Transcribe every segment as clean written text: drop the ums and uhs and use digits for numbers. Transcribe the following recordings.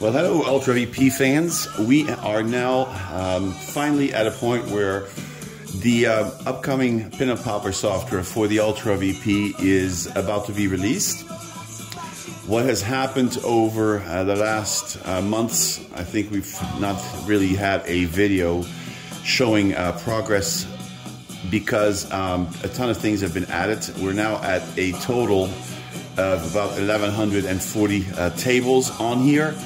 Well, hello, UltraVP fans. We are now finally at a point where the upcoming Pinup Popper software for the UltraVP is about to be released. What has happened over the last months, I think we've not really had a video showing progress because a ton of things have been added. We're now at a total of about 1,140 tables on here.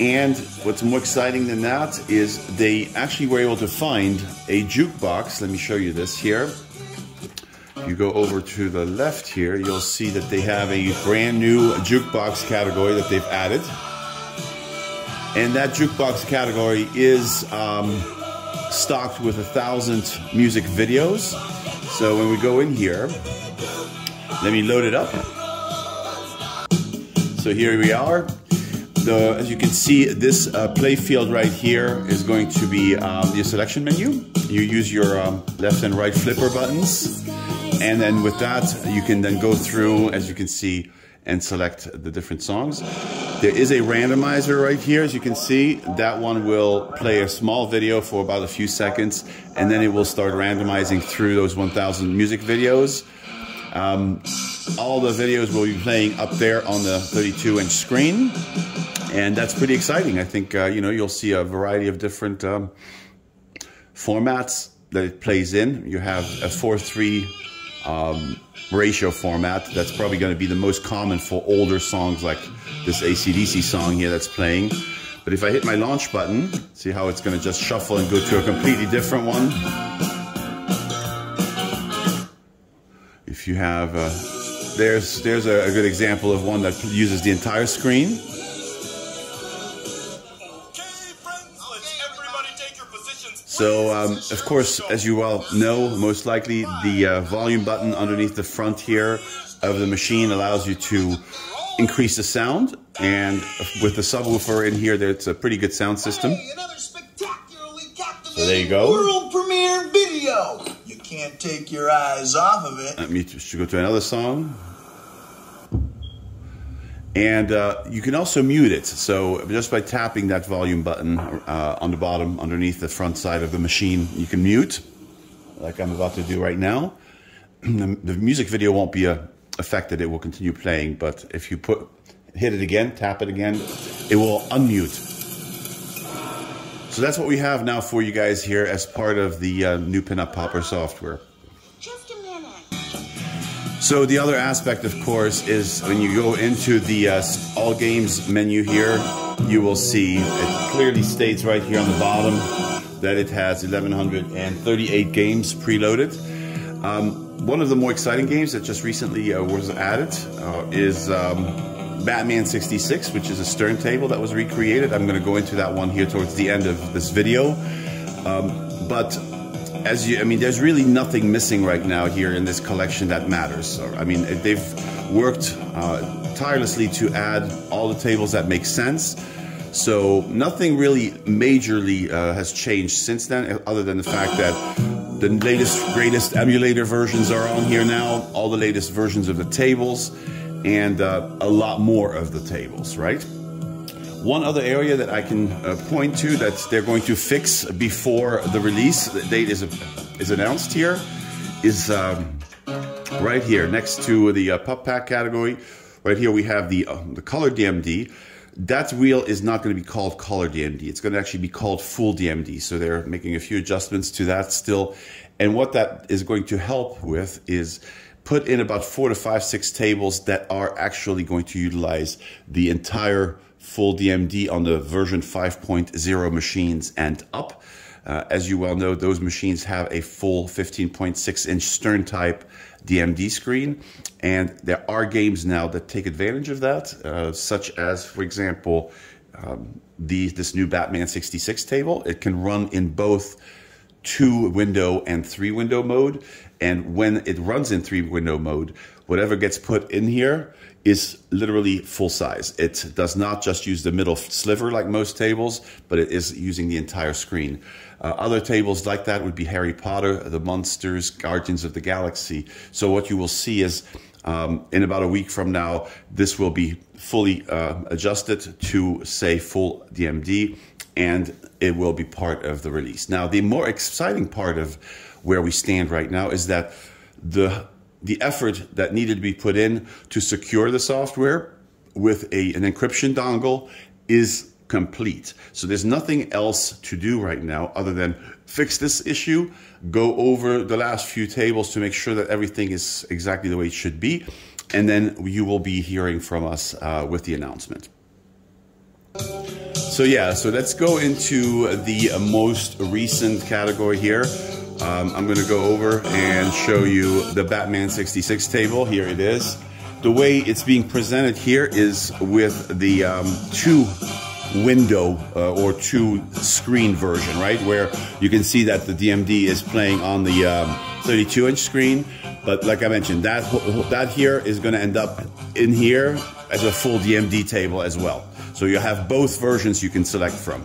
And what's more exciting than that is they actually were able to find a jukebox. Let me show you this here. If you go over to the left here, you'll see that they have a brand new jukebox category that they've added. And that jukebox category is stocked with 1,000 music videos. So when we go in here, let me load it up. So here we are. As you can see, this play field right here is going to be your selection menu. You use your left and right flipper buttons, and then with that you can then go through, as you can see, and select the different songs. There is a randomizer right here, as you can see. That one will play a small video for about a few seconds, and then it will start randomizing through those 1,000 music videos. All the videos will be playing up there on the 32-inch screen. And that's pretty exciting. I think, you know, you'll see a variety of different formats that it plays in. You have a 4-3 ratio format. That's probably going to be the most common for older songs like this AC/DC song here that's playing. But if I hit my launch button, see how it's going to just shuffle and go to a completely different one. If you have, there's a good example of one that uses the entire screen. So, of course, as you well know, most likely the volume button underneath the front here of the machine allows you to increase the sound. And with the subwoofer in here, it's a pretty good sound system. Hey, another spectacularly captivating, there you go. World premiere video. You can't take your eyes off of it. Let me just go to another song. And you can also mute it, so just by tapping that volume button on the bottom, underneath the front side of the machine, you can mute, like I'm about to do right now. The music video won't be affected, it will continue playing, but if you hit it again, tap it again, it will unmute. So that's what we have now for you guys here as part of the new Pinup Popper software. So the other aspect, of course, is when you go into the All Games menu here, you will see it clearly states right here on the bottom that it has 1,138 games preloaded. One of the more exciting games that just recently was added is Batman 66, which is a Stern table that was recreated. I'm going to go into that one here towards the end of this video. But I mean, there's really nothing missing right now here in this collection that matters. So, I mean, they've worked tirelessly to add all the tables that make sense. So nothing really majorly has changed since then, other than the fact that the latest, greatest emulator versions are on here now, all the latest versions of the tables, and a lot more of the tables, right? One other area that I can point to that they're going to fix before the release date is announced here is right here next to the Pup Pack category. Right here we have the Color DMD. That wheel is not going to be called Color DMD. It's going to actually be called Full DMD. So they're making a few adjustments to that still. And what that is going to help with is put in about 4 to 5, 6 tables that are actually going to utilize the entire Full DMD on the version 5.0 machines and up. As you well know, those machines have a full 15.6-inch Stern type DMD screen, and there are games now that take advantage of that, such as, for example, this new Batman 66 table. It can run in both 2-window and 3-window mode, and when it runs in 3-window mode, whatever gets put in here is literally full size. It does not just use the middle sliver like most tables, but it is using the entire screen. Other tables like that would be Harry Potter, The Monsters, Guardians of the Galaxy. So what you will see is In about a week from now, this will be fully adjusted to say full DMD, and it will be part of the release. Now, the more exciting part of where we stand right now is that the effort that needed to be put in to secure the software with an encryption dongle is complete. So there's nothing else to do right now other than fix this issue, go over the last few tables to make sure that everything is exactly the way it should be, and then you will be hearing from us with the announcement. So yeah, so let's go into the most recent category here. I'm going to go over and show you the Batman 66 table. Here it is. The way it's being presented here is with the two window or two screen version, right? Where you can see that the DMD is playing on the 32-inch screen. But like I mentioned, that here is going to end up in here as a full DMD table as well. So you have both versions you can select from.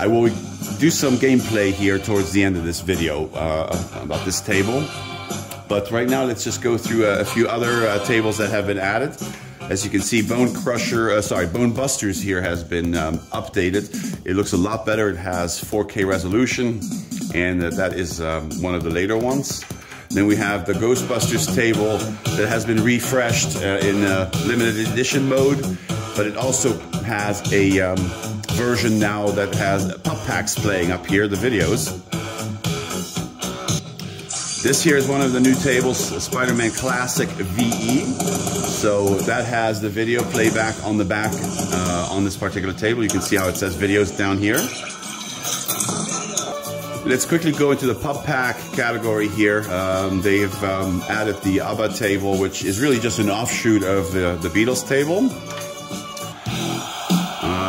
I will do some gameplay here towards the end of this video about this table. But right now, let's just go through a few other tables that have been added. As you can see, Bone Busters here has been updated. It looks a lot better. It has 4K resolution, and that is one of the later ones. Then we have the Ghostbusters table that has been refreshed in limited edition mode, but it also has a version now that has Pup Packs playing up here, the videos. This here is one of the new tables, Spider-Man Classic VE. So that has the video playback on the back on this particular table. You can see how it says videos down here. Let's quickly go into the Pup Pack category here. They've added the ABBA table, which is really just an offshoot of the Beatles table.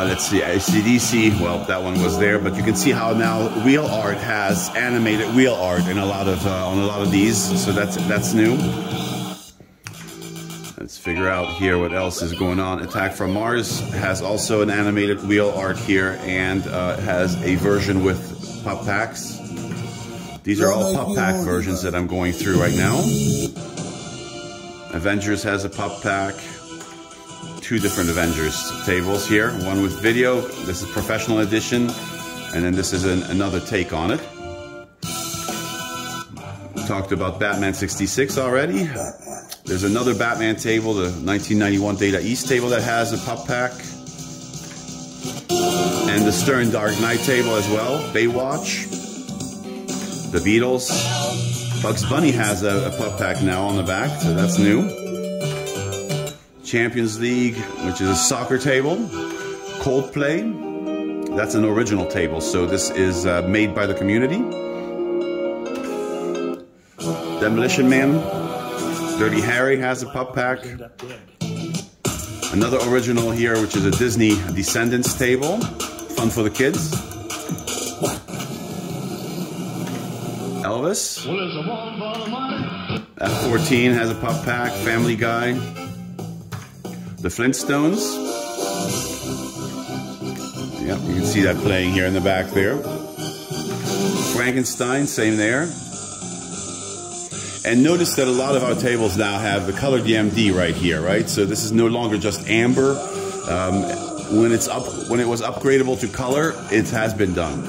Let's see, AC/DC, well, that one was there, but you can see how now wheel art has animated wheel art in a lot of, on a lot of these, so that's new. Let's figure out here what else is going on. Attack from Mars has also an animated wheel art here, and has a version with Pup Packs. These are all Pup Pack versions that I'm going through right now. Avengers has a Pup Pack. Two different Avengers tables here, one with video, this is professional edition, and then this is another take on it. We talked about Batman 66 already. There's another Batman table, the 1991 Data East table that has a Pup Pack. And the Stern Dark Knight table as well, Baywatch, the Beatles. Bugs Bunny has a Pup Pack now on the back, so that's new. Champions League, which is a soccer table. Coldplay, that's an original table, so this is made by the community. Demolition Man, Dirty Harry has a Pup Pack. Another original here, which is a Disney Descendants table, fun for the kids. Elvis, F14 has a Pup Pack, Family Guy. The Flintstones. Yep, you can see that playing here in the back there. Frankenstein, same there. And notice that a lot of our tables now have the color DMD right here, right? So this is no longer just amber. When it was upgradable to color, it has been done.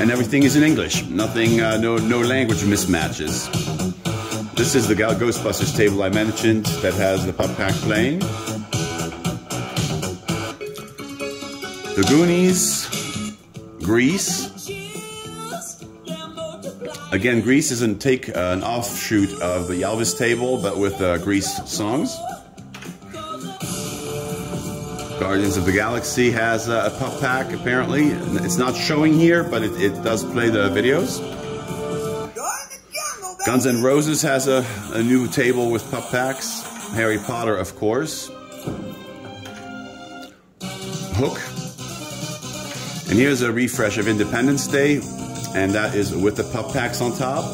And everything is in English. Nothing, no language mismatches. This is the Ghostbusters table I mentioned that has the Pup Pack playing. The Goonies, Grease. Again, Grease is an offshoot of the Elvis table, but with Grease songs. Guardians of the Galaxy has a Pup Pack, apparently. It's not showing here, but it does play the videos. Guns N' Roses has a new table with Pup Packs. Harry Potter, of course. Hook. And here's a refresh of Independence Day, and that is with the Pup Packs on top.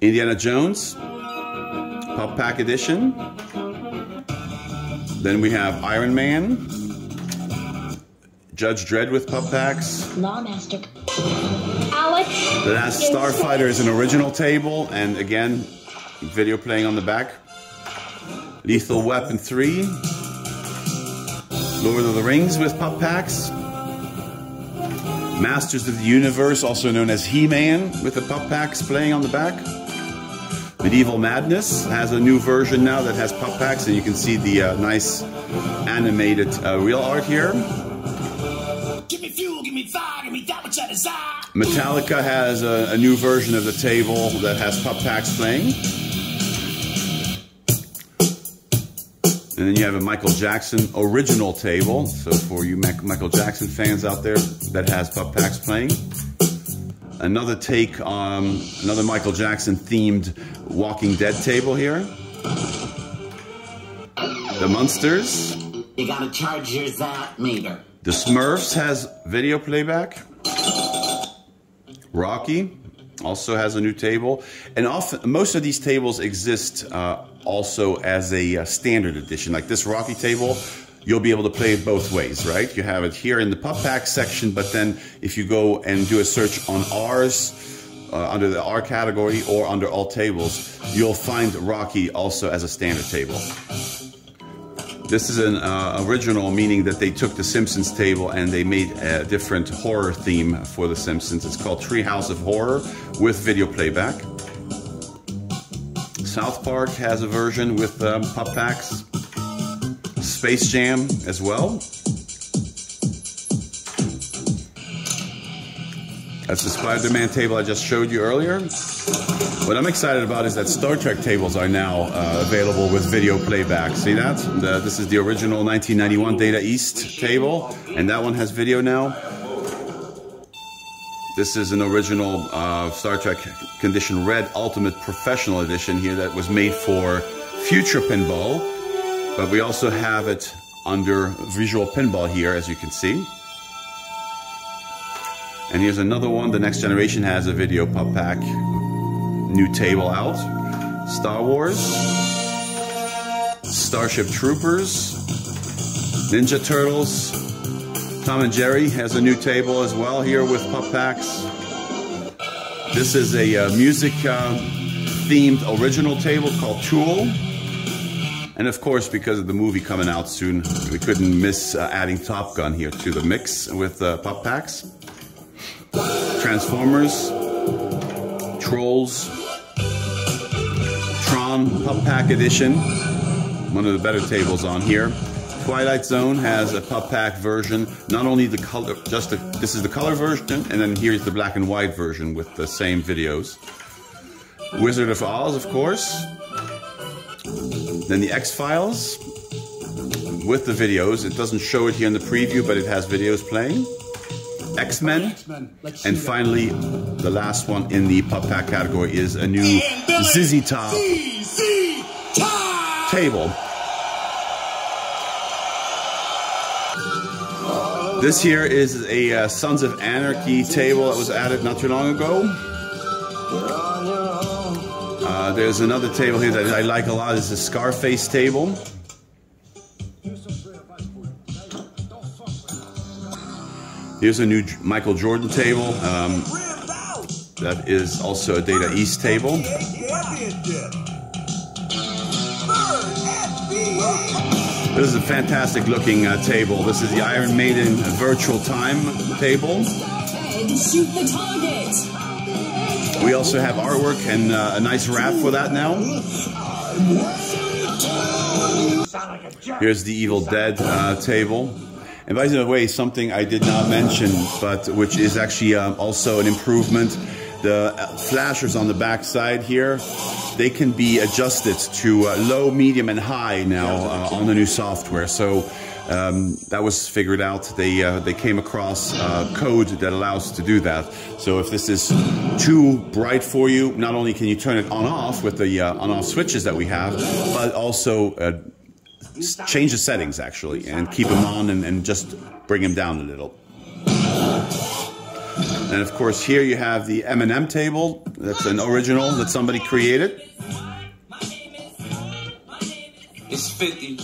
Indiana Jones, Pup Pack edition. Then we have Iron Man. Judge Dredd with Pup Packs. Lawmaster. Alex. Last Starfighter is an original table, and again, video playing on the back. Lethal Weapon 3. Lord of the Rings with Pup Packs. Masters of the Universe, also known as He-Man, with the Pup Packs playing on the back. Medieval Madness has a new version now that has Pup Packs, and you can see the nice animated real art here. Give me fuel, give me fire, give me that which I desire. Metallica has a new version of the table that has Pup Packs playing. And then you have a Michael Jackson original table, so for you Michael Jackson fans out there, that has Pup Packs playing. Another take on another Michael Jackson themed Walking Dead table here. The Munsters. You gotta charge your Zap meter. The Smurfs has video playback. Rocky also has a new table, and often most of these tables exist also as a standard edition. Like this Rocky table, you'll be able to play it both ways, right? You have it here in the Pup Pack section, but then if you go and do a search on R's, under the R category or under all tables, you'll find Rocky also as a standard table. This is an original, meaning that they took the Simpsons table and they made a different horror theme for the Simpsons. It's called Treehouse of Horror with video playback. South Park has a version with Pup Packs. Space Jam as well. That's the Spider-Man table I just showed you earlier. What I'm excited about is that Star Trek tables are now available with video playback. See that? This is the original 1991 Data East table, and that one has video now. This is an original Star Trek Condition Red Ultimate Professional Edition here that was made for Future Pinball, but we also have it under Visual Pinball here, as you can see. And here's another one. The Next Generation has a video Pup Pack new table out. Star Wars, Starship Troopers, Ninja Turtles, Tom and Jerry has a new table as well here with Pup Packs. This is a music themed original table called Tool. And of course, because of the movie coming out soon, we couldn't miss adding Top Gun here to the mix with Pup Packs. Transformers, Trolls, Tron Pup Pack Edition, one of the better tables on here. Twilight Zone has a Pup Pack version, not only the color, just the, this is the color version, and then here's the black and white version with the same videos. Wizard of Oz, of course. Then the X-Files with the videos. It doesn't show it here in the preview, but it has videos playing. X-Men, and finally, the last one in the Pup Pack category is a new ZZ Top table. This here is a Sons of Anarchy table that was added not too long ago. There's another table here that I like a lot. It's the Scarface table. Here's a new Michael Jordan table, that is also a Data East table. This is a fantastic looking table. This is the Iron Maiden Virtual Time table. We also have artwork and a nice wrap for that now. Here's the Evil Dead table. And by the way, something I did not mention, but which is actually also an improvement, the flashers on the back side here, they can be adjusted to low, medium, and high now on the new software. So that was figured out. They came across code that allows to do that. So if this is too bright for you, not only can you turn it on-off with the on-off switches that we have, but also change the settings actually and keep them on and just bring them down a little. And of course here you have the M&M table. That's an original that somebody created. It's 50.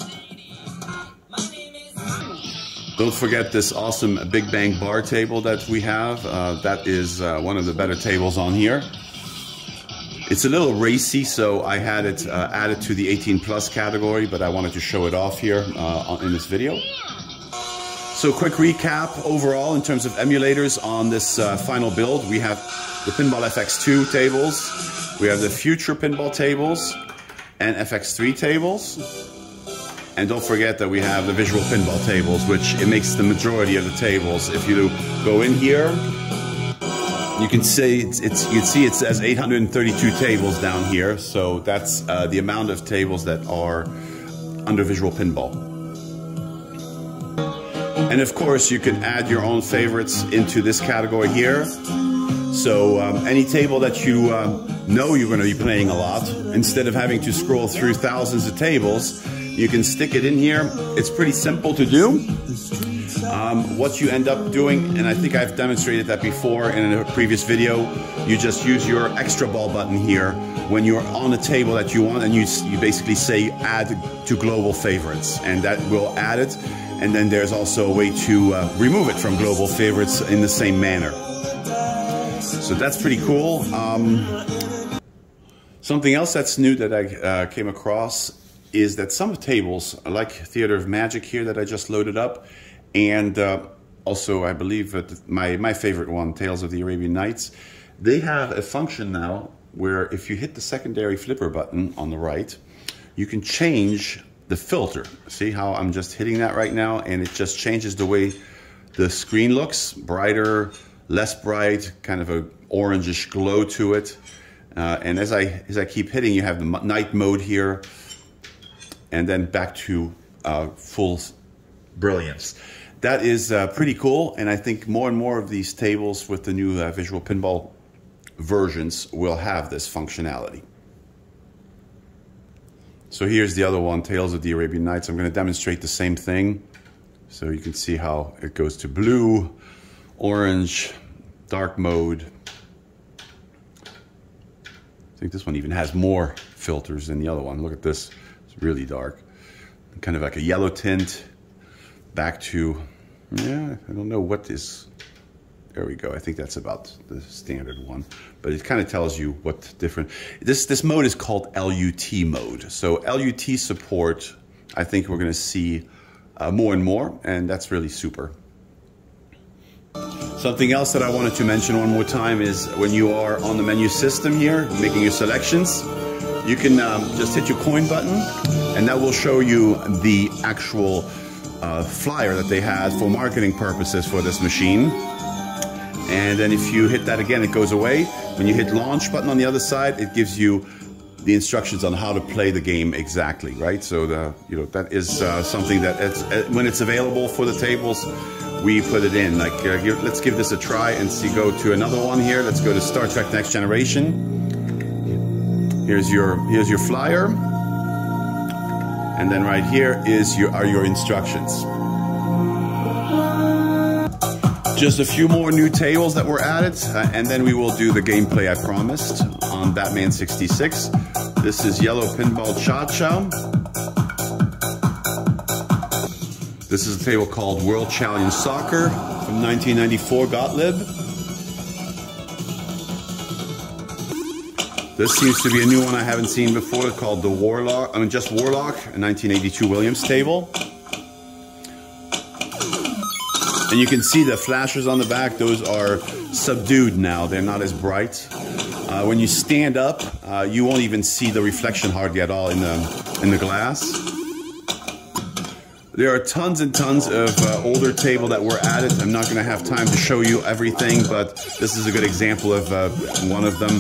Don't forget this awesome Big Bang bar table that we have. That is one of the better tables on here. It's a little racy, so I had it added to the 18+ category, but I wanted to show it off here in this video. So quick recap overall in terms of emulators on this final build. We have the Pinball FX2 tables, we have the Future Pinball tables, and FX3 tables. And don't forget that we have the Visual Pinball tables, which it makes the majority of the tables. If you go in here, you can see it says 832 tables down here. So that's the amount of tables that are under Visual Pinball. And of course, you can add your own favorites into this category here. So any table that you know you're going to be playing a lot, instead of having to scroll through thousands of tables, you can stick it in here. It's pretty simple to do. What you end up doing, and I think I've demonstrated that before in a previous video, you just use your extra ball button here when you're on a table that you want, and you basically say add to global favorites, and that will add it. And then there's also a way to remove it from global favorites in the same manner. So that's pretty cool. Something else that's new that I came across is that some tables, like Theater of Magic here that I just loaded up, and also I believe that my favorite one, Tales of the Arabian Nights, they have a function now where if you hit the secondary flipper button on the right, you can change the filter. See how I'm just hitting that right now, and it just changes the way the screen looks, brighter, less bright, kind of a orangish glow to it. And as I keep hitting, you have the night mode here, and then back to full brilliance. That is pretty cool, and I think more and more of these tables with the new Visual Pinball versions will have this functionality. So here's the other one, Tales of the Arabian Nights. I'm going to demonstrate the same thing. So you can see how it goes to blue, orange, dark mode. I think this one even has more filters than the other one. Look at this. Really dark, kind of like a yellow tint, back to, yeah, I don't know what is, there we go, I think that's about the standard one, but it kind of tells you what different, this mode is called LUT mode, so LUT support, I think we're going to see more and more, and that's really super. Something else that I wanted to mention one more time is when you are on the menu system here, making your selections, you can just hit your coin button, and that will show you the actual flyer that they had for marketing purposes for this machine. And then if you hit that again, it goes away. When you hit launch button on the other side, it gives you the instructions on how to play the game exactly, right? So that is something that when it's available for the tables, we put it in. Like let's give this a try and see. Go to another one here. Let's go to Star Trek: Next Generation. Here's your flyer, and then right here are your instructions. Just a few more new tables that were added, and then we will do the gameplay I promised on Batman 66. This is Yellow Pinball Cha-Cha. This is a table called World Challenge Soccer from 1994, Gottlieb. This seems to be a new one I haven't seen before, called the Warlock, just Warlock, a 1982 Williams table. And you can see the flashes on the back, those are subdued now, they're not as bright. When you stand up, you won't even see the reflection hardly at all in the glass. There are tons and tons of older table that were added. I'm not going to have time to show you everything, but this is a good example of one of them.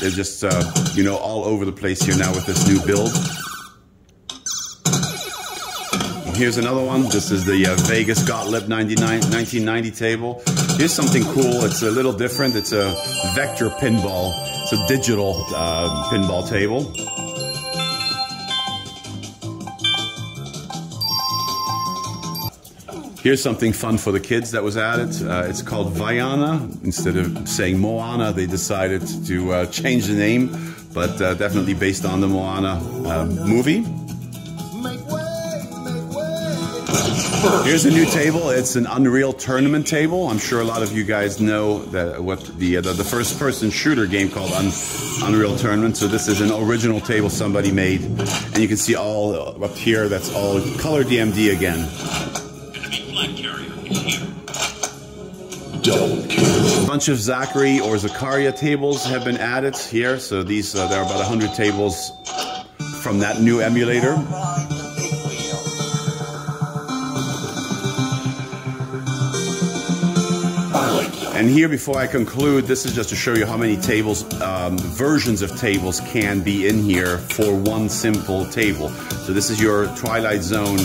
They're just, all over the place here now with this new build. Here's another one. This is the Vegas Gottlieb 1990 table. Here's something cool. It's a little different. It's a vector pinball. It's a digital pinball table. Here's something fun for the kids that was added. It's called Vaiana. Instead of saying Moana, they decided to change the name, but definitely based on the Moana movie. Make way, make way. Here's a new table. It's an Unreal Tournament table. I'm sure a lot of you guys know that what the first-person shooter game called Unreal Tournament. So this is an original table somebody made, and you can see all up here. That's all color DMD again. Enemy flag carrier is here. A bunch of Zakaria tables have been added here. So these there are about 100 tables from that new emulator. And here, before I conclude, this is just to show you how many tables, versions of tables can be in here for one simple table. So this is your Twilight Zone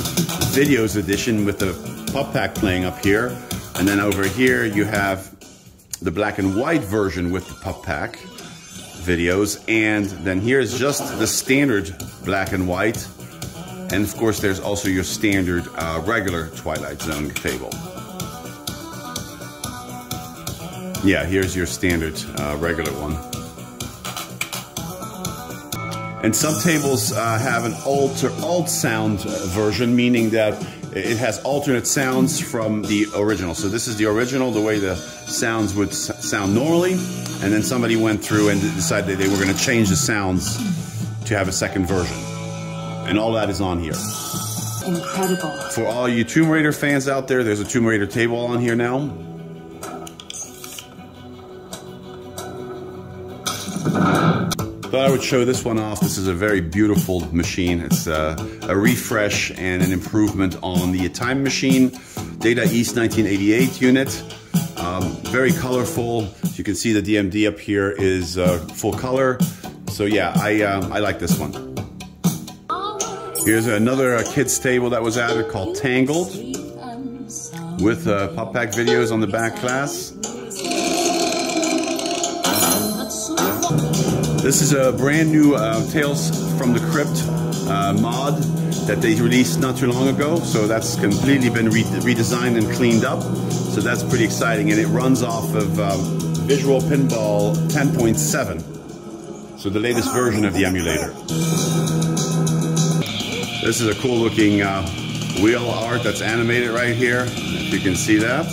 Videos Edition with the Pup Pack playing up here. And then over here you have the black and white version with the Pup Pack videos. And then here's just the standard black and white. And of course there's also your standard regular Twilight Zone table. Yeah, here's your standard regular one. And some tables have an alt sound version, meaning that it has alternate sounds from the original. So this is the original, the way the sounds would sound normally. And then somebody went through and decided they were going to change the sounds to have a second version. And all that is on here. Incredible. For all you Tomb Raider fans out there, there's a Tomb Raider table on here now. Thought I would show this one off. This is a very beautiful machine. It's a refresh and an improvement on the Time Machine Data East 1988 unit. Very colorful. As you can see, the DMD up here is full color. So yeah, I like this one. Here's another kids table that was added called Tangled, with Pup Pack videos on the back glass. This is a brand new Tales from the Crypt mod that they released not too long ago. So that's completely been redesigned and cleaned up. So that's pretty exciting. And it runs off of Visual Pinball 10.7. So the latest version of the emulator. This is a cool looking wheel art that's animated right here, if you can see that.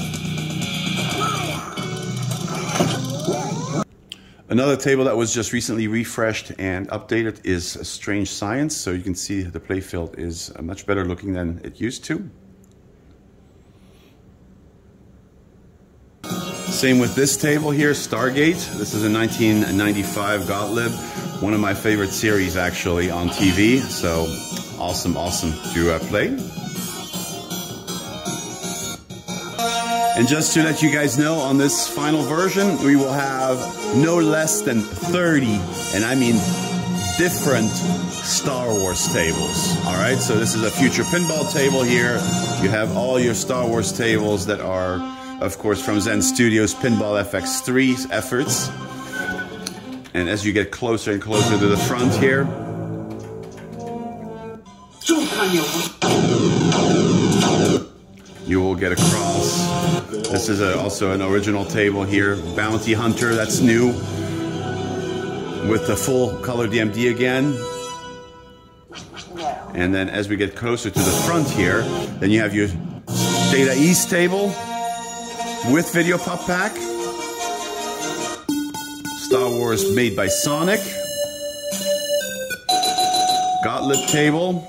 Another table that was just recently refreshed and updated is Strange Science. So you can see the playfield is much better looking than it used to. Same with this table here, Stargate. This is a 1995 Gottlieb, one of my favorite series actually on TV. So awesome, awesome to play. And just to let you guys know, on this final version, we will have no less than 30, and I mean different Star Wars tables. All right, so this is a Future Pinball table here. You have all your Star Wars tables that are, of course, from Zen Studios' Pinball FX3 efforts. And as you get closer and closer to the front here, you will get across. This is also an original table here, Bounty Hunter, that's new, with the full color DMD again. And then as we get closer to the front here, then you have your Data East table with Video Pup Pack, Star Wars made by Sonic, Gottlieb table,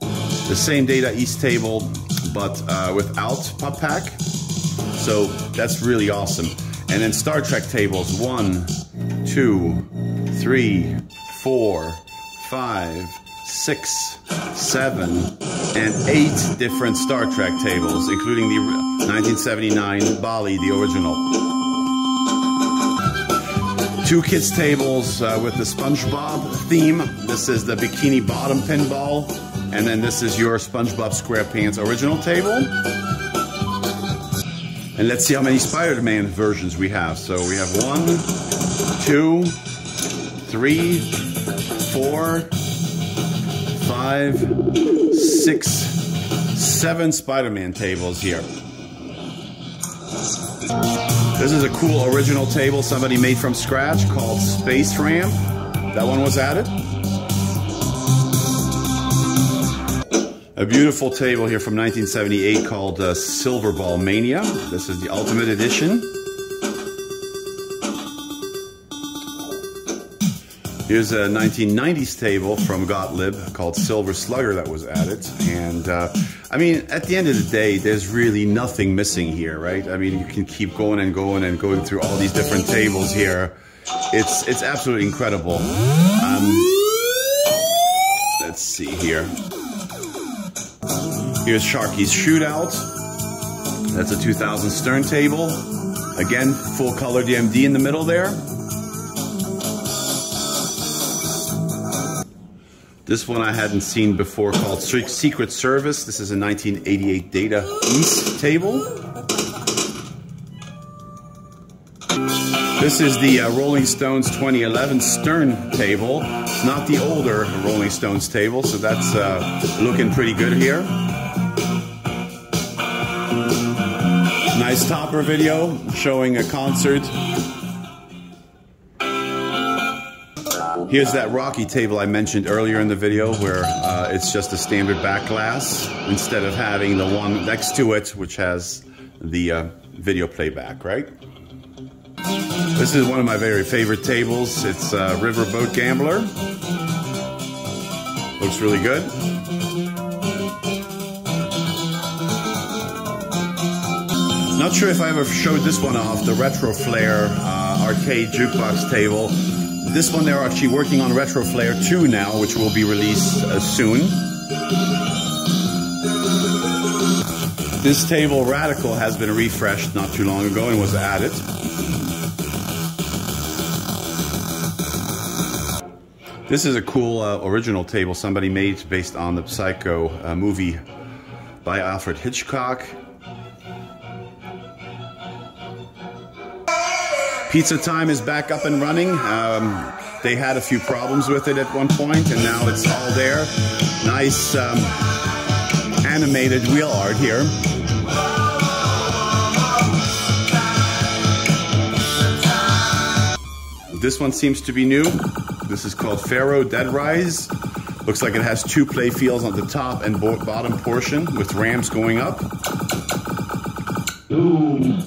the same Data East table, but without Pup Pack. So that's really awesome. And then Star Trek tables, 1, 2, 3, 4, 5, 6, 7, and 8 different Star Trek tables, including the 1979 Bally, the original. 2 kids tables with the SpongeBob theme. This is the Bikini Bottom Pinball. And then this is your SpongeBob SquarePants original table. And let's see how many Spider-Man versions we have. So we have 1, 2, 3, 4, 5, 6, 7 Spider-Man tables here. This is a cool original table somebody made from scratch called Space Ramp. That one was added. A beautiful table here from 1978 called Silver Ball Mania. This is the Ultimate Edition. Here's a 1990s table from Gottlieb called Silver Slugger that was added. And I mean, at the end of the day, there's really nothing missing here, right? I mean, you can keep going and going and going through all these different tables here. It's absolutely incredible. Let's see here. Here's Sharky's Shootout. That's a 2000 Stern table. Again, full color DMD in the middle there. This one I hadn't seen before called Secret Service. This is a 1988 Data East table. This is the Rolling Stones 2011 Stern table. It's not the older Rolling Stones table, so that's looking pretty good here. Nice topper video showing a concert. Here's that Rocky table I mentioned earlier in the video where it's just a standard back glass instead of having the one next to it which has the video playback, right? This is one of my very favorite tables. It's Riverboat Gambler. Looks really good. Not sure if I ever showed this one off, the Retro Flare arcade jukebox table. This one they're actually working on Retro Flare 2 now, which will be released soon. This table, Radical, has been refreshed not too long ago and was added. This is a cool original table somebody made based on the Psycho movie by Alfred Hitchcock. Pizza Time is back up and running. They had a few problems with it at one point, and now it's all there. Nice animated wheel art here. This one seems to be new. This is called Pharaoh Dead Rise. Looks like it has two play fields on the top and bottom portion with ramps going up. Ooh.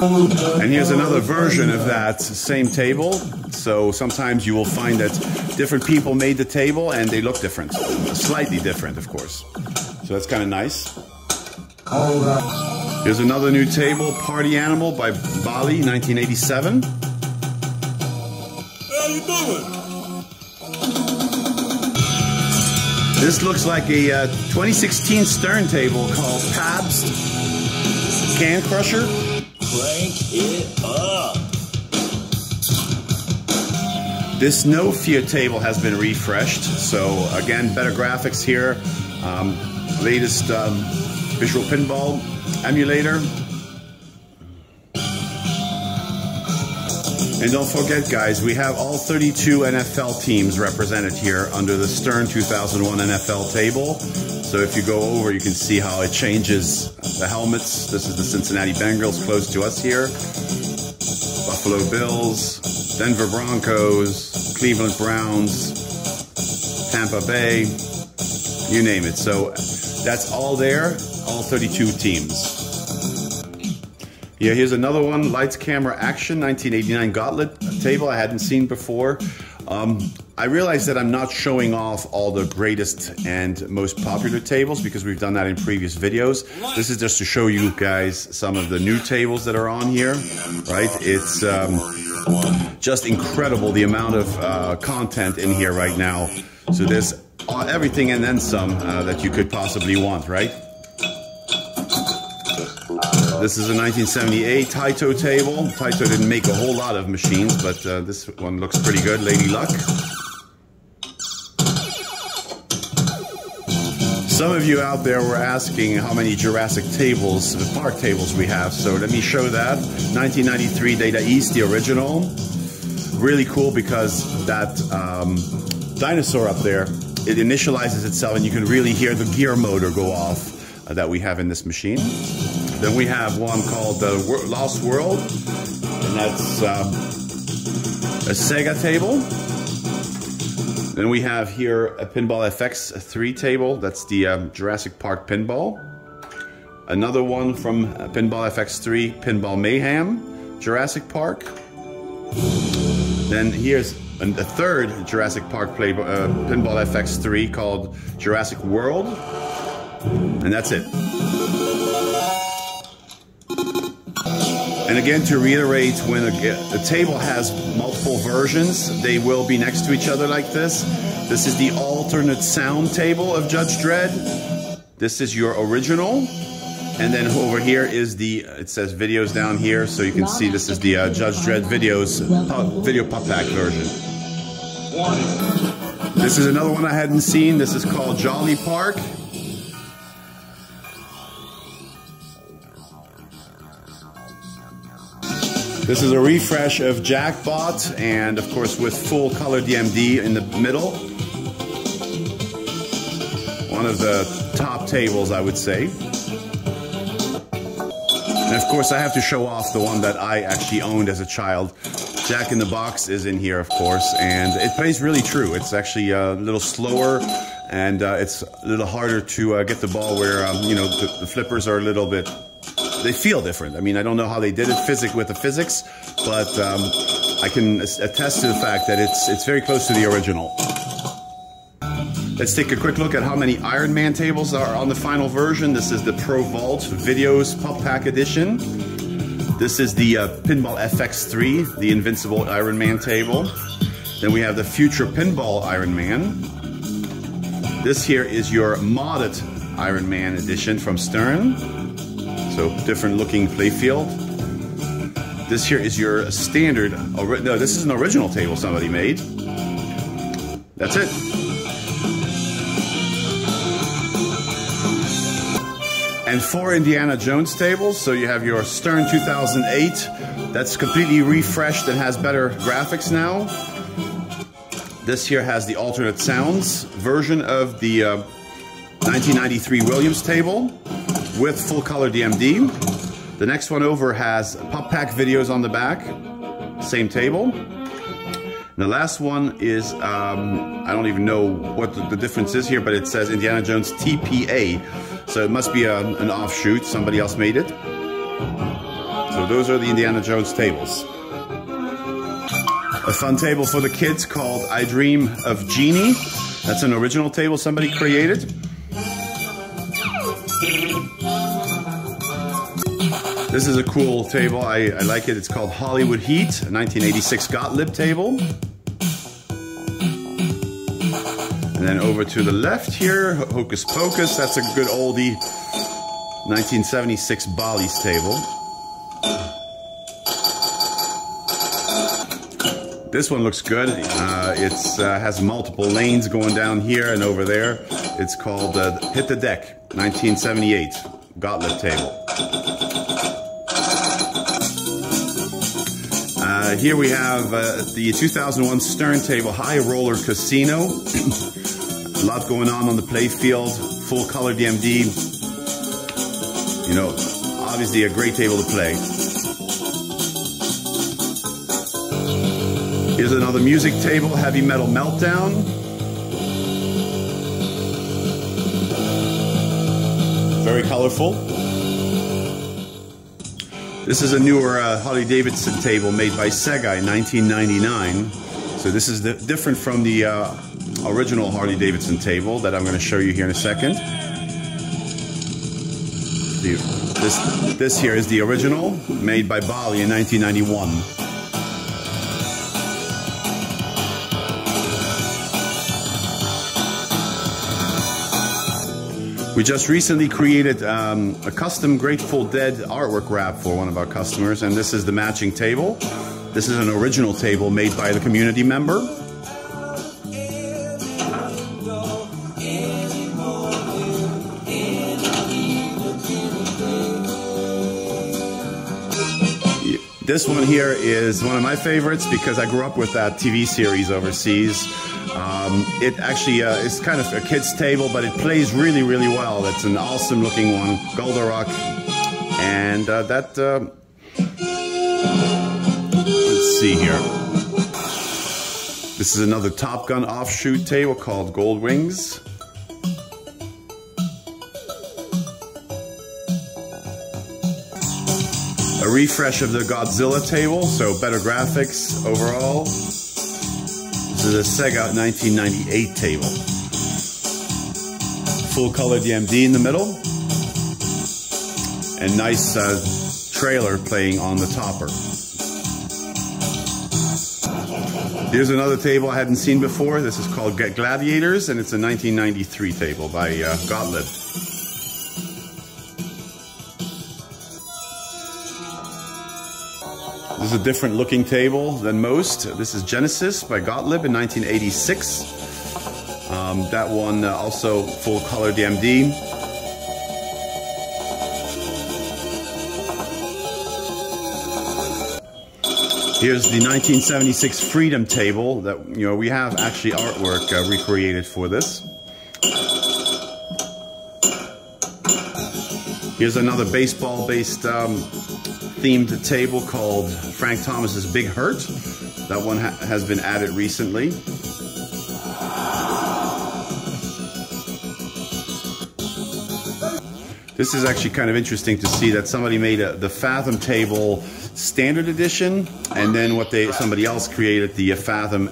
And here's another version of that same table. So sometimes you will find that different people made the table and they look different. Slightly different, of course. So that's kind of nice. Here's another new table, Party Animal by Bally, 1987. This looks like a 2016 Stern table called Pabst Can Crusher. Crank it up. This Nofia table has been refreshed, so again, better graphics here. Latest Visual Pinball emulator. And don't forget, guys, we have all 32 NFL teams represented here under the Stern 2001 NFL table. So if you go over, you can see how it changes the helmets. This is the Cincinnati Bengals close to us here. Buffalo Bills, Denver Broncos, Cleveland Browns, Tampa Bay, you name it. So that's all there, all 32 teams. Yeah, here's another one, Lights, Camera, Action, 1989 Gottlieb table I hadn't seen before. I realize that I'm not showing off all the greatest and most popular tables because we've done that in previous videos. This is just to show you guys some of the new tables that are on here, right? It's just incredible the amount of content in here right now. So there's everything and then some that you could possibly want, right? This is a 1978 Taito table. Taito didn't make a whole lot of machines, but this one looks pretty good, Lady Luck. Some of you out there were asking how many Jurassic tables, the park tables we have, so let me show that. 1993 Data East, the original. Really cool because that dinosaur up there, it initializes itself and you can really hear the gear motor go off that we have in this machine. Then we have one called the Lost World, and that's a Sega table. Then we have here a Pinball FX3 table. That's the Jurassic Park Pinball. Another one from Pinball FX3, Pinball Mayhem, Jurassic Park. Then here's a third Jurassic Park Pinball FX3 called Jurassic World. And that's it. And again, to reiterate, when a table has multiple versions, they will be next to each other like this. This is the alternate sound table of Judge Dredd. This is your original. And then over here is the, it says videos down here, so you can see this is the Judge Dredd videos, video Pup Pack version. This is another one I hadn't seen. This is called Jolly Park. This is a refresh of Jackbot, and of course with full color DMD in the middle. One of the top tables, I would say. And of course I have to show off the one that I actually owned as a child. Jack in the Box is in here, of course, and it plays really true. It's actually a little slower, and it's a little harder to get the ball where, you know, the flippers are a little bit... They feel different. I mean, I don't know how they did it with the physics, but I can attest to the fact that it's very close to the original. Let's take a quick look at how many Iron Man tables are on the final version. This is the Pro Vault Videos Pup Pack Edition. This is the Pinball FX3, the Invincible Iron Man table. Then we have the Future Pinball Iron Man. This here is your modded Iron Man edition from Stern. So different looking playfield. This here is your standard, no, this is an original table somebody made. That's it. And 4 Indiana Jones tables, so you have your Stern 2008, that's completely refreshed and has better graphics now. This here has the alternate sounds version of the 1993 Williams table. With full color DMD. The next one over has Pup Pack videos on the back, same table. And the last one is, I don't even know what the difference is here, but it says Indiana Jones TPA. So it must be an offshoot, somebody else made it. So those are the Indiana Jones tables. A fun table for the kids called I Dream of Genie. That's an original table somebody created. This is a cool table, I like it. It's called Hollywood Heat, a 1986 Gottlieb table. And then over to the left here, Hocus Pocus, that's a good oldie, 1976 Bally's table. This one looks good. It's has multiple lanes going down here and over there. It's called Hit the Deck, 1978 Gottlieb table. Here we have the 2001 Stern table, High Roller Casino. A lot going on the playfield, full color DMD. You know, obviously a great table to play. Here's another music table, Heavy Metal Meltdown. Very colorful. This is a newer Harley-Davidson table made by Sega in 1999. So this is different from the original Harley-Davidson table that I'm going to show you here in a second. This here is the original, made by Bally in 1991. We just recently created a custom Grateful Dead artwork wrap for one of our customers, and this is the matching table. This is an original table made by the community member. This one here is one of my favorites because I grew up with that TV series overseas. It actually is kind of a kid's table, but it plays really, really well. It's an awesome looking one, Goldarok. And let's see here. This is another Top Gun offshoot table called Gold Wings. A refresh of the Godzilla table, so better graphics overall. This is a Sega 1998 table. Full color DMD in the middle. And nice trailer playing on the topper. Here's another table I hadn't seen before. This is called Get Gladiators, and it's a 1993 table by Gottlieb. This is a different looking table than most. This is Genesis by Gottlieb in 1986. That one also full color DMD. Here's the 1976 Freedom table that, you know, we have actually artwork recreated for this. Here's another baseball-based themed table called Frank Thomas's Big Hurt. That one has been added recently. This is actually kind of interesting to see that somebody made the Fathom table standard edition, and then what somebody else created the Fathom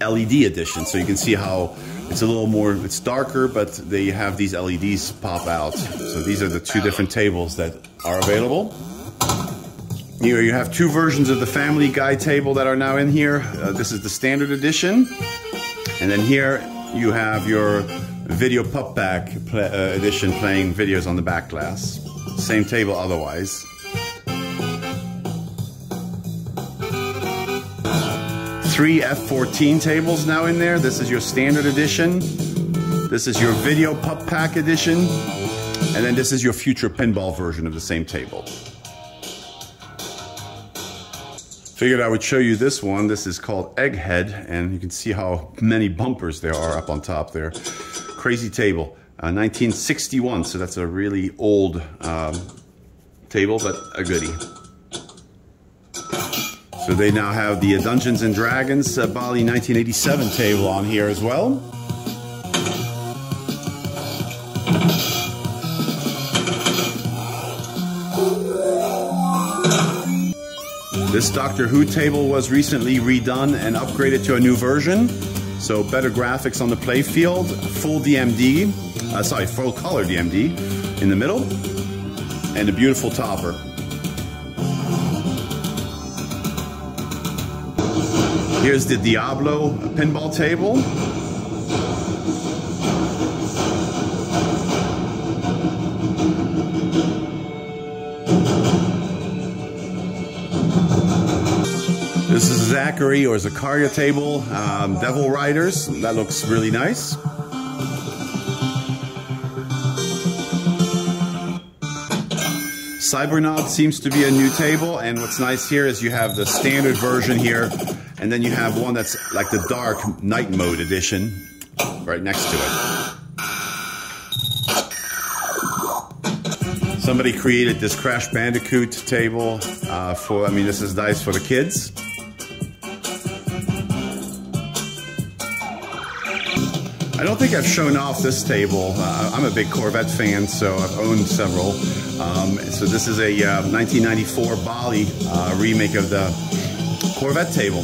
LED edition. So you can see how it's a little more, it's darker, but they have these LEDs pop out. So these are the two different tables that are available. Here you have two versions of the Family Guy table that are now in here. This is the standard edition, and then here you have your Video Pup Pack edition playing videos on the back glass. Same table otherwise. Three F14 tables now in there. This is your standard edition. This is your Video Pup Pack edition. And then this is your Future Pinball version of the same table. Figured I would show you this one. This is called Egghead, and you can see how many bumpers there are up on top there. Crazy table, 1961, so that's a really old table, but a goodie. So they now have the Dungeons & Dragons Bally 1987 table on here as well. This Doctor Who table was recently redone and upgraded to a new version. So better graphics on the playfield, full DMD, full color DMD in the middle, and a beautiful topper. Here's the Diablo pinball table. This is Zachary or Zakaria table, Devil Riders. That looks really nice. Cybernaut seems to be a new table, and what's nice here is you have the standard version here, and then you have one that's like the dark night mode edition right next to it. Somebody created this Crash Bandicoot table this is nice for the kids. I don't think I've shown off this table. I'm a big Corvette fan, so I've owned several. So this is a 1994 Bally remake of the Corvette table.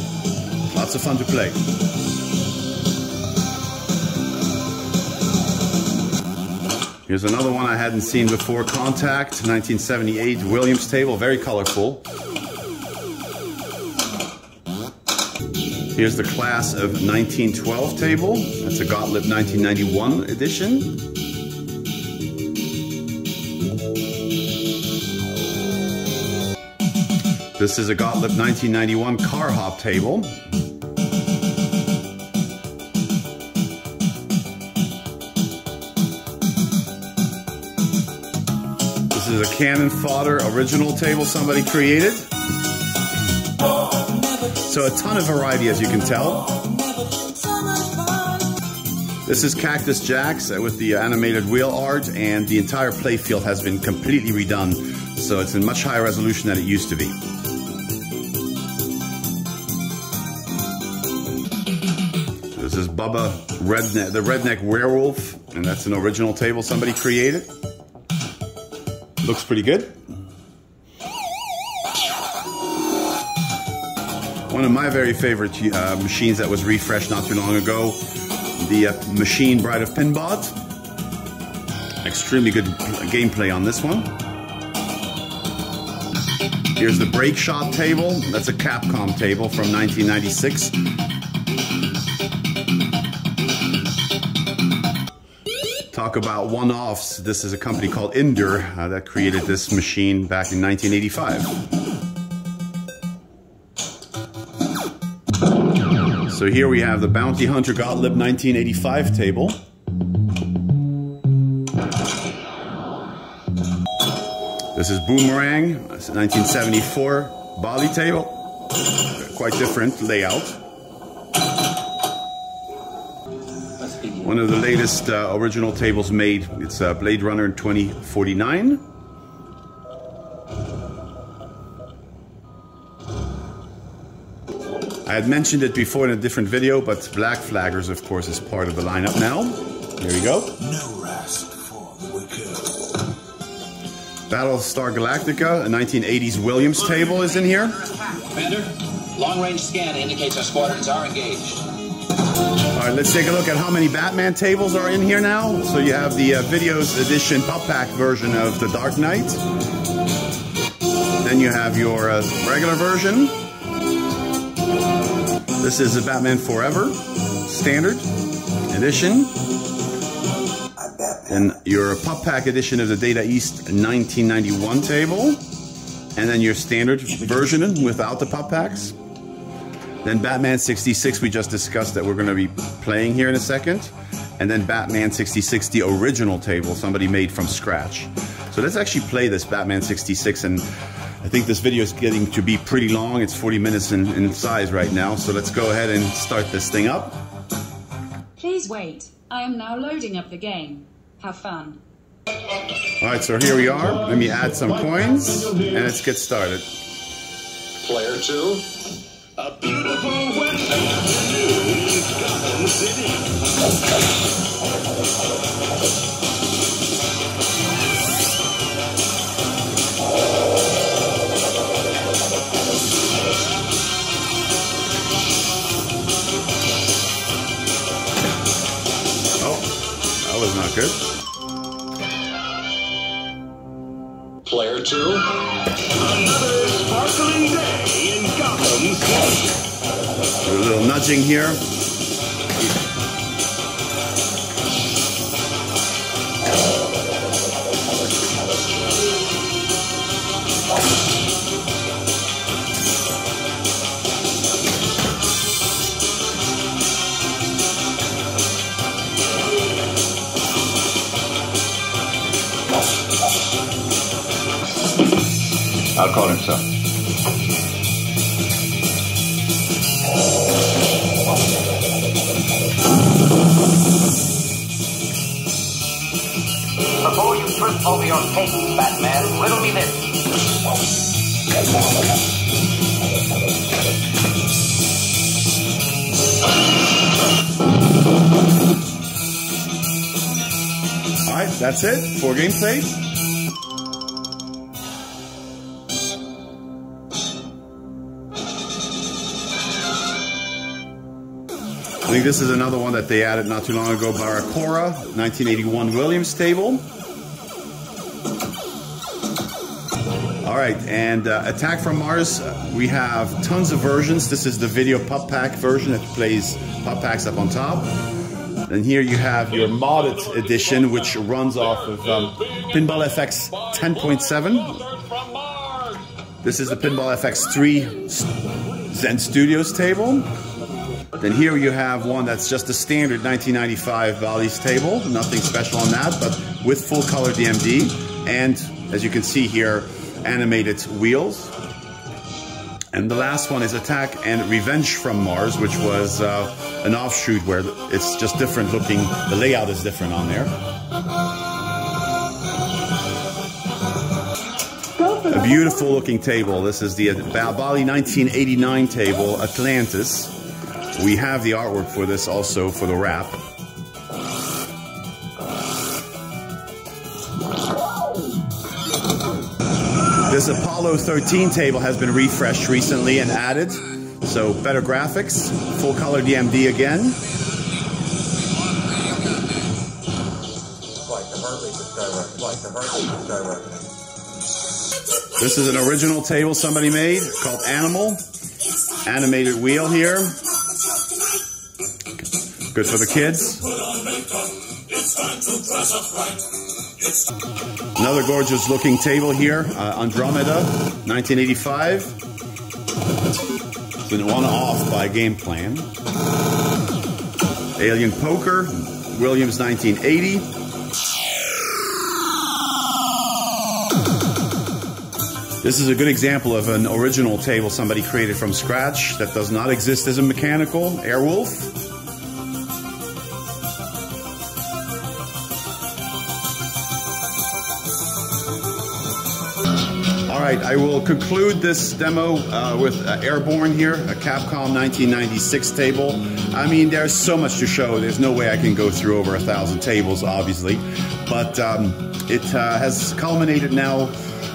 Lots of fun to play. Here's another one I hadn't seen before, Contact, 1978 Williams table, very colorful. Here's the Class of 1912 table. That's a Gottlieb 1991 edition. This is a Gottlieb 1991 Car Hop table. This is a Cannon Fodder original table somebody created. So a ton of variety, as you can tell. This is Cactus Jacks with the animated wheel art, and the entire playfield has been completely redone, so it's in much higher resolution than it used to be. Bubba Redneck, the Redneck Werewolf, and that's an original table somebody created. Looks pretty good. One of my very favorite machines that was refreshed not too long ago, the machine Bride of Pinbot. Extremely good gameplay on this one. Here's the Break Shot table. That's a Capcom table from 1996. Talk about one-offs. This is a company called Indur that created this machine back in 1985. So here we have the Bounty Hunter Gottlieb 1985 table. This is Boomerang, 1974 Bally table. Quite different layout. One of the latest original tables made. It's Blade Runner 2049. I had mentioned it before in a different video, but Black Flaggers, of course, is part of the lineup now. There we go. No rest for the wicked. Battlestar Galactica, a 1980s Williams table is in here. Commander, long-range scan indicates our squadrons are engaged. All right, let's take a look at how many Batman tables are in here now. So you have the Videos Edition Pup Pack version of The Dark Knight. Then you have your regular version. This is the Batman Forever Standard Edition, and your Pup Pack edition of the Data East 1991 table, and then your standard version without the Pup Packs. Then Batman 66, we just discussed that we're going to be playing here in a second, and then Batman 66, the original table somebody made from scratch. So let's actually play this Batman 66 and. I think this video is getting to be pretty long. It's 40 minutes in size right now, so let's go ahead and start this thing up. Please wait. I am now loading up the game. Have fun. All right, so here we are. Let me add some coins, and let's get started. Player two. A beautiful Gotham City. Not good. Player two. Another sparkling day in Gotham City. A little nudging here. I'll call him, sir. Before you trip over your cake, Batman, riddle me this. All right, that's it. 4 gameplays. I think this is another one that they added not too long ago, Barakora, 1981 Williams table. All right, and Attack from Mars, we have tons of versions. This is the video Pup Pack version that plays Pup Packs up on top. And here you have your modded edition, which runs off of Pinball FX 10.7. This is the Pinball FX3 Zen Studios table. Then here you have one that's just a standard 1995 Bally's table. Nothing special on that, but with full color DMD. And as you can see here, animated wheels. And the last one is Attack and Revenge from Mars, which was an offshoot where it's just different looking. The layout is different on there. A beautiful looking table. This is the Bally 1989 table, Atlantis. We have the artwork for this also for the wrap. This Apollo 13 table has been refreshed recently and added, so better graphics, full color DMD again. This is an original table somebody made called Animal. Animated wheel here. Good for the kids. Another gorgeous looking table here, Andromeda, 1985. It's been one-off by Game Plan. Alien Poker, Williams, 1980. This is a good example of an original table somebody created from scratch that does not exist as a mechanical, Airwolf. Alright, I will conclude this demo with Airborne here, a Capcom 1996 table. I mean, there's so much to show, there's no way I can go through over 1,000 tables, obviously. But it has culminated now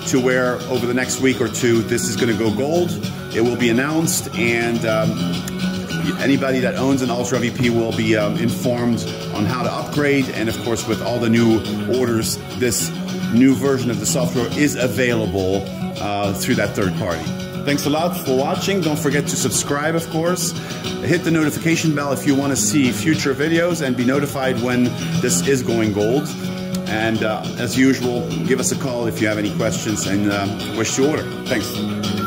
to where over the next week or two, this is going to go gold. It will be announced, and anybody that owns an UltraVP will be informed on how to upgrade, and of course with all the new orders, this new version of the software is available through that third party. Thanks a lot for watching. Don't forget to subscribe, of course. Hit the notification bell if you want to see future videos and be notified when this is going gold. And as usual, give us a call if you have any questions and wish to order. Thanks.